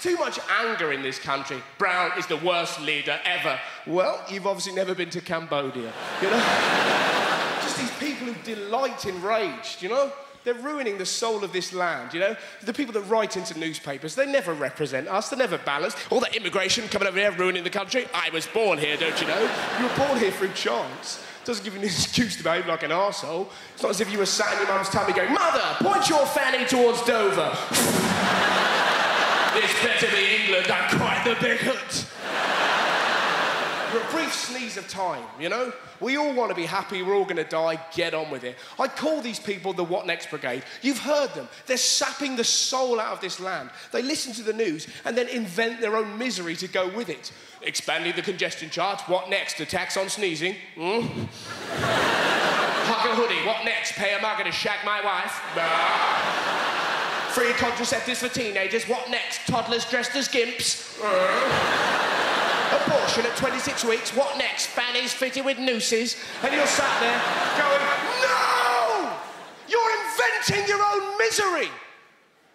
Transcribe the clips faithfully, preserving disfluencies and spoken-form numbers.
too much anger in this country. Brown is the worst leader ever. Well, you've obviously never been to Cambodia, you know? Just these people who delight in rage, you know? They're ruining the soul of this land, you know? The people that write into newspapers, they never represent us, they're never balanced. All that immigration coming over here ruining the country. I was born here, don't you know? You were born here through chance. It doesn't give you an excuse to behave like an arsehole. It's not as if you were sat in your mum's tummy going, "Mother, point your fanny towards Dover." "This better be England, I'm quite the big hood." You're a brief sneeze of time, you know? We all want to be happy, we're all going to die, get on with it. I call these people the What Next Brigade. You've heard them. They're sapping the soul out of this land. They listen to the news and then invent their own misery to go with it. Expanding the congestion charge, what next? A tax on sneezing? Hmm? Hug a hoodie, what next? Pay a mugger to shag my wife? Nah. Free contraceptives for teenagers, what next? Toddlers dressed as gimps? Abortion at twenty-six weeks, what next? Fannies fitted with nooses. And you're sat there going, no! You're inventing your own misery.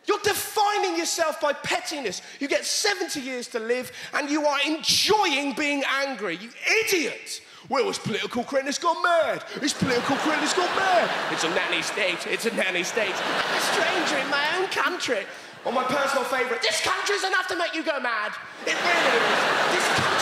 You're defining yourself by pettiness. You get seventy years to live and you are enjoying being angry, you idiot. Well, his political correctness gone mad. His political correctness gone mad. It's a nanny state, it's a nanny state. I'm a stranger in my own country. Or my personal favourite, this country's enough to make you go mad. It really is. This